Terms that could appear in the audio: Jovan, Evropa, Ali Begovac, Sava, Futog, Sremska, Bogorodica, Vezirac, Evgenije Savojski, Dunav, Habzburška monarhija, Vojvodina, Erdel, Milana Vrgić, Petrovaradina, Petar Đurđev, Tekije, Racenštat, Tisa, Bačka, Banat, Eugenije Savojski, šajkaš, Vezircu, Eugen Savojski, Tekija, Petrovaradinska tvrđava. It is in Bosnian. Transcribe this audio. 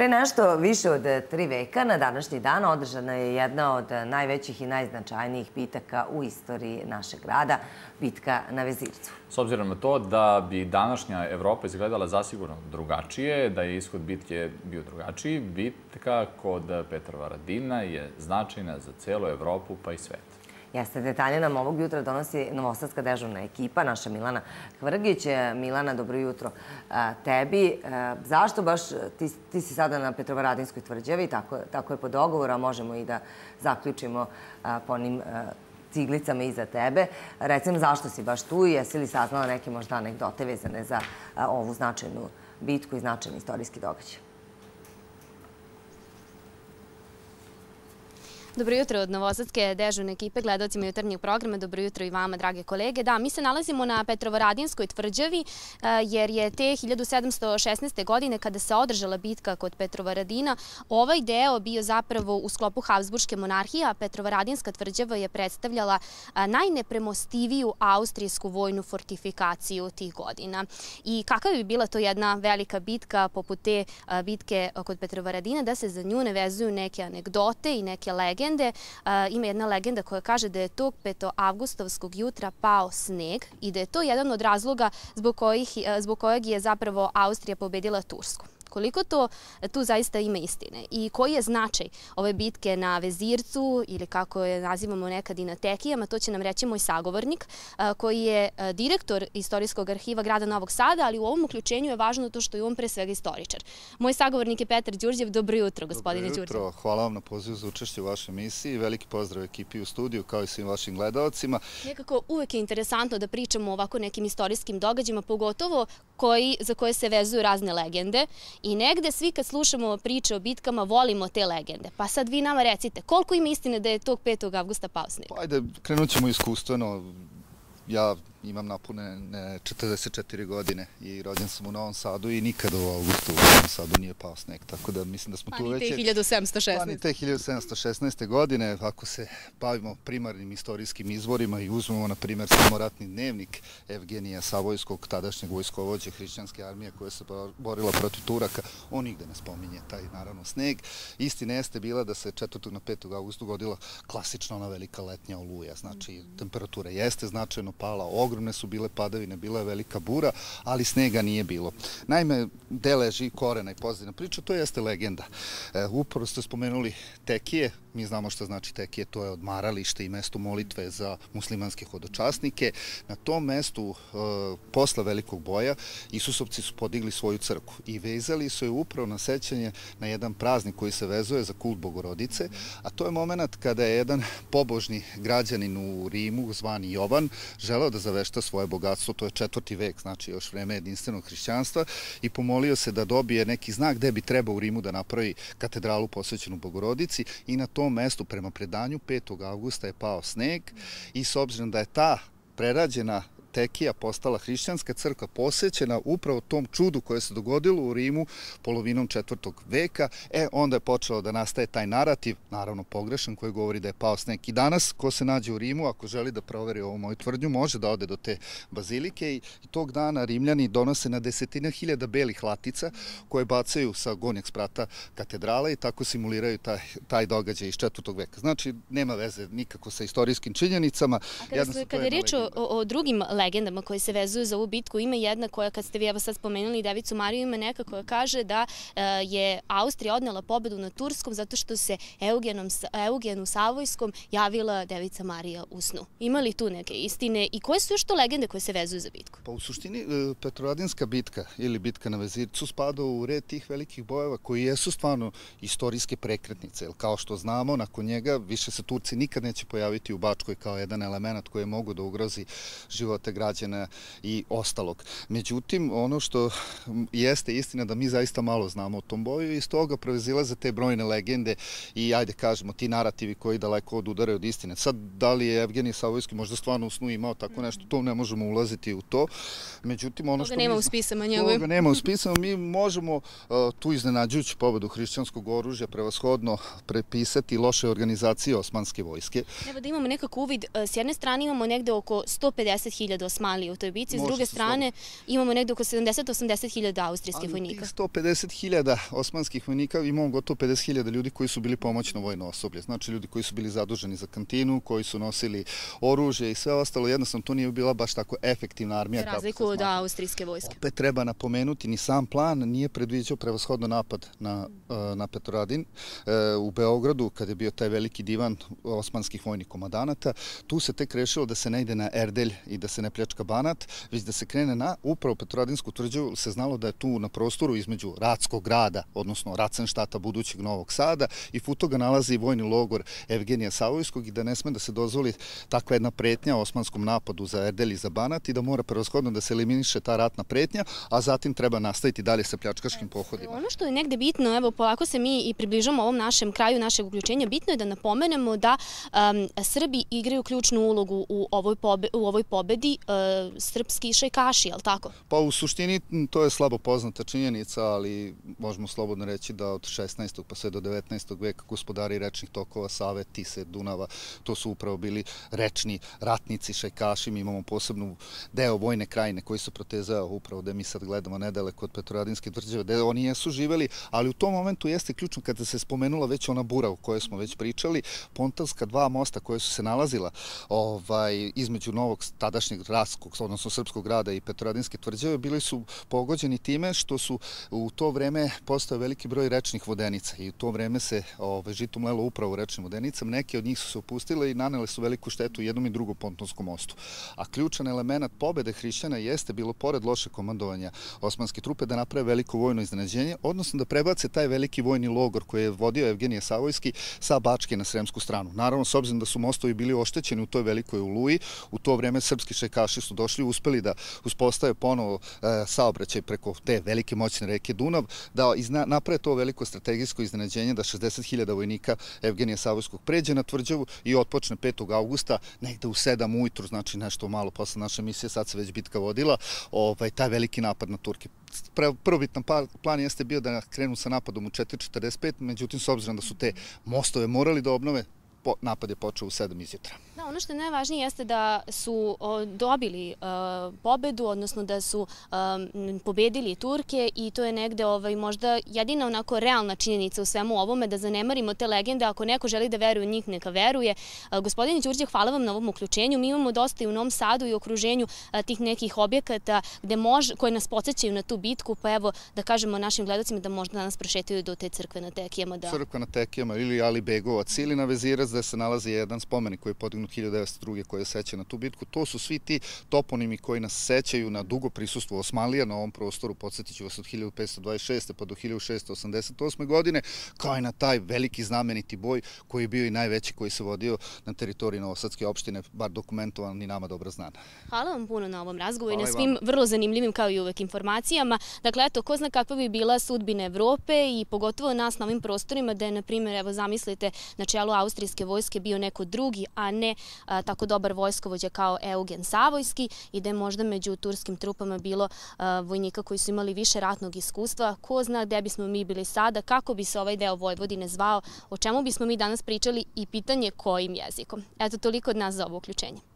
Pre nešto više od 3 veka, na današnji dan održana je jedna od najvećih i najznačajnijih bitaka u istoriji našeg grada, bitka na Vezircu. S obzirom na to da bi današnja Evropa izgledala zasigurno drugačije, da je ishod bitke bio drugačiji, bitka kod Petrovaradina je značajna za celu Evropu pa i svet. Jeste, detalje nam ovog jutra donosi novosadska dežurna ekipa, naša Milana Vrgić. Milana, dobro jutro tebi. Zašto baš ti si sada na Petrovaradinskoj tvrđavi, tako je po dogovoru, a možemo i da zaključimo po onim ciglicama iza tebe. Recimo, zašto si baš tu i jesi li saznala neke možda anegdote vezane za ovu značajnu bitku i značajni istorijski događaj? Dobro jutro od novosadske dežurne ekipe, gledalcima jutarnjeg programa. Dobro jutro i vama, drage kolege. Da, mi se nalazimo na Petrovaradinskoj tvrđavi jer je te 1716. godine, kada se održala bitka kod Petrovaradina, ovaj deo bio zapravo u sklopu Habzburške monarhije, a Petrovaradinska tvrđava je predstavljala najnepremostiviju austrijsku vojnu fortifikaciju tih godina. I kakva bi bila to jedna velika bitka poput te bitke kod Petrovaradina, da se za nju ne vezuju neke anegdote i neke legende. Ima jedna legenda koja kaže da je tog 5. avgustovskog jutra pao sneg i da je to jedan od razloga zbog kojeg je zapravo Austrija pobedila Tursku. Koliko tu zaista ima istine i koji je značaj ove bitke na Vezircu ili kako je nazivamo nekad i na Tekijama, to će nam reći moj sagovornik koji je direktor Istorijskog arhiva grada Novog Sada, ali u ovom uključenju je važno to što je on pre svega istoričar. Moj sagovornik je Petar Đurđev. Dobro jutro, gospodine Đurđev. Dobro jutro, hvala vam na pozivu za učešće u vašoj emisiji. Veliki pozdrav ekipi u studiju kao i svim vašim gledaocima. Nekako uvek je interesantno da pričamo o ovako nekim istorijskim događajima, pogotovo za koje se vezuju razne legende. I negde svi kad slušamo priče o bitkama volimo te legende. Pa sad vi nama recite, koliko ima istine da je tog 5. avgusta pao sneg? Ajde, krenut ćemo iskustveno. Ja imam napune 44 godine i rođen sam u Novom Sadu i nikada u augustu u Novom Sadu nije pao sneg. Tako da mislim da smo tu već... Pa ni te 1716. godine, ako se bavimo primarnim istorijskim izvorima i uzmemo, na primjer, samo ratni dnevnik Eugenija Savojskog, tadašnjeg vojskovođe hrišćanske armije koja se borila protiv Turaka, on nigde ne spominje taj, naravno, sneg. Istina jeste bila da se 4. na 5. augustu godila klasična ona velika letnja oluja. Znači, temperatura jeste značajno pala, ogromne su bile padavine, bila je velika bura, ali snega nije bilo. Naime, gde leži korena i pozadina priča, to jeste legenda. Upravo ste spomenuli Tekije, mi znamo što znači Tekije, to je odmaralište i mesto molitve za muslimanske hodočasnike. Na tom mestu, posle velikog boja, Isusovci su podigli svoju crkvu i vezali su je upravo na sećanje na jedan praznik koji se vezuje za kult Bogorodice, a to je moment kada je jedan pobožni građanin u Rimu, zvani Jovan, želeo da zavešta svoje bogatstvo, to je 4. vek, znači još vreme jedinstvenog hrišćanstva, i pomolio se da dobije neki znak gde bi trebao u Rimu da napravi katedralu posvećenu Bogorodici, i na tom mestu, prema predanju, 5. augusta je pao sneg i s obzirom da je ta prerađena Tekija postala hrišćanska crkva posvećena upravo tom čudu koje se dogodilo u Rimu polovinom 4. veka, onda je počeo da nastaje taj narativ, naravno pogrešan, koji govori da je pao sneg. I danas, ko se nađe u Rimu, ako želi da proveri ovu moju tvrdnju, može da ode do te bazilike, i tog dana Rimljani donose na desetina hiljada belih latica koje bacaju sa gornjeg sprata katedrale i tako simuliraju taj događaj iz 4. veka. Znači, nema veze nikako sa istorijskim činjenicama. A kada je riječ o drugim legendama koje se vezuju za ovu bitku, ima jedna koja, kad ste vi evo sad spomenuli Devicu Mariju, ima neka koja kaže da je Austrija odnela pobedu na Turskom zato što se Eugenu Savojskom javila Devica Marija u snu. Ima li tu neke istine i koje su još to legende koje se vezuju za bitku? Pa u suštini Petrovaradinska bitka ili bitka na Vezircu spada u red tih velikih bojeva koji jesu stvarno istorijske prekretnice. Kao što znamo, nakon njega više se Turci nikad neće pojaviti u Bačkoj kao jedan element koji je mogu da ugrozi život građana i ostalog. Međutim, ono što jeste istina da mi zaista malo znamo o tom boju i iz toga proizilaze te brojne legende i, ajde kažemo, ti narativi koji daleko odudaraju od istine. Sad, da li je Eugenije Savojski možda stvarno u snu imao tako nešto, to ne možemo ulaziti u to. Međutim, ono što... Toga nema u spisama. Mi možemo tu iznenađujuću pobedu hrišćanskog oružja prevashodno prepisati loše organizacije osmanske vojske. Evo da imamo nekako uvid, s jedne strane imamo negde oko 150.000 hiljada Osmanlija u toj bici, s druge strane imamo nekde oko 70-80 hiljada austrijskih vojnika. Ali 150 hiljada osmanskih vojnika, imamo gotovo 50 hiljada ljudi koji su bili pomoćno vojno osoblje, znači ljudi koji su bili zaduženi za kantinu, koji su nosili oružje i sve ostalo, jednostavno to nije bila baš tako efektivna armija. Razliku od austrijske vojske. Opet treba napomenuti, ni sam plan nije predviđao prevashodno napad na Petrovaradin u Beogradu, kada je bio taj veliki divan osmanskih vojnih komandanata. Tu se tek rešilo da se ne ide na Erdel i da se ne pljačka Banat, već da se krene na upravo Petrovaradinsku tvrđavu. Se znalo da je tu na prostoru između Radskog grada, odnosno Racenštata budućeg Novog Sada i Futoga nalazi vojni logor Evgenija Savojskog i da ne sme da se dozvoli takva jedna pretnja osmanskom napadu za Erdel i za Banat i da mora prevashodno da se eliminiše ta ratna pretnja, a zatim treba nastaviti dalje sa pljačkaškim pohodima. Ono što je negde bitno, evo polako se mi i približamo ovom našem kraju, našeg uključenja, bitno je da napomenemo da Srbi igraju ključnu ulogu u ovoj pobedi, srpski šajkaši, je li tako? Pa u suštini to je slabo poznata činjenica, ali možemo slobodno reći da od 16. pa sve do 19. veka gospodari rečnih tokova Save, Tise, Dunava, to su upravo bili rečni ratnici, šajkaši. Mi imamo posebnu deo vojne krajine koji se protezao upravo da mi sad gledamo nedaleko od Petrovaradinske tvrđave, gde oni jesu živeli, ali u tom momentu jeste ključno kada se spomenula već ona bura o kojoj smo već pričali, pontonska dva mosta koje su se nalazila između novog tadašnjeg Radskog, odnosno Srpskog grada i Petrovaradinske tvrđave, bili su pogođeni time što su u to vreme postao veliki broj rečnih vodenica i u to vreme se žito mlelo upravo u rečnim vodenicama, neke od njih su se opustile i nanele su veliku štetu jednom i drugom pontonskom mostu. A ključan element pobede hrišćana jeste bilo pored loše komandovanja osmanske trupe da naprave veliko vojno iznenađenje, odnosno da prebace taj veliki vojni logor koji je vodio Evgenije Savojski sa Bačke na sremsku stranu. Naravno, s obzirom da su mostovi bili oštećeni u toj velikoj oluji, u to vreme srpski šajkaši su došli, uspeli da uspostave ponovo saobraćaj preko te velike moćne reke Dunav, da naprave to veliko strategijsko iznenađenje da 60.000 vojnika Evgenije Savojskog pređe na tvrđavu i otpočne 5. augusta negde u 7 ujutru, znači nešto malo posle naše misije, sad se već bitka vodila, taj veliki napad na Turke. Prvobitan plan jeste bio da krenu sa napadom u 4:45, međutim, s obzirom da su te mostove morali da obnove, napad je počeo u 7 izjutra. Ono što je najvažnije jeste da su dobili pobedu, odnosno da su pobedili Turke i to je negde možda jedina onako realna činjenica u svemu ovome, da zanemarimo te legende. Ako neko želi da veruje u njih, neka veruje. Gospodine Đurđev, hvala vam na ovom uključenju. Mi imamo dosta i u Novom Sadu i okruženju tih nekih objekata koje nas podsjećaju na tu bitku, pa evo da kažemo našim gledocima da možda danas prošetaju do te crkve na Tekijama. Crkva na Tekijama ili Ali Begovac ili na Vezirac, da se nalazi jedan spomenik koji je podignut 1902. koje seća na tu bitku. To su svi ti toponimi koji nas sećaju na dugo prisustvo Osmanlija na ovom prostoru, podsjetit ću vas, od 1526. pa do 1688. godine, kao i na taj veliki znameniti boj koji je bio i najveći koji se vodio na teritoriji Novosadske opštine, bar dokumentovan i nama dobro znan. Hvala vam puno na ovom razgovoru i na svim vrlo zanimljivim kao i uvek informacijama. Dakle, eto, ko zna kakva bi bila sudbina Evrope i pogotovo nas na ovim prostorima, da je, na primjer, evo zamislite, na čelu austrijske vojske bio neko drugi, a ne tako dobar vojskovođa kao Eugen Savojski i da je možda među turskim trupama bilo vojnika koji su imali više ratnog iskustva. Ko zna gde bismo mi bili sada, kako bi se ovaj deo Vojvodine zvao, o čemu bismo mi danas pričali i pitanje kojim jezikom. Eto, toliko od nas za ovo uključenje.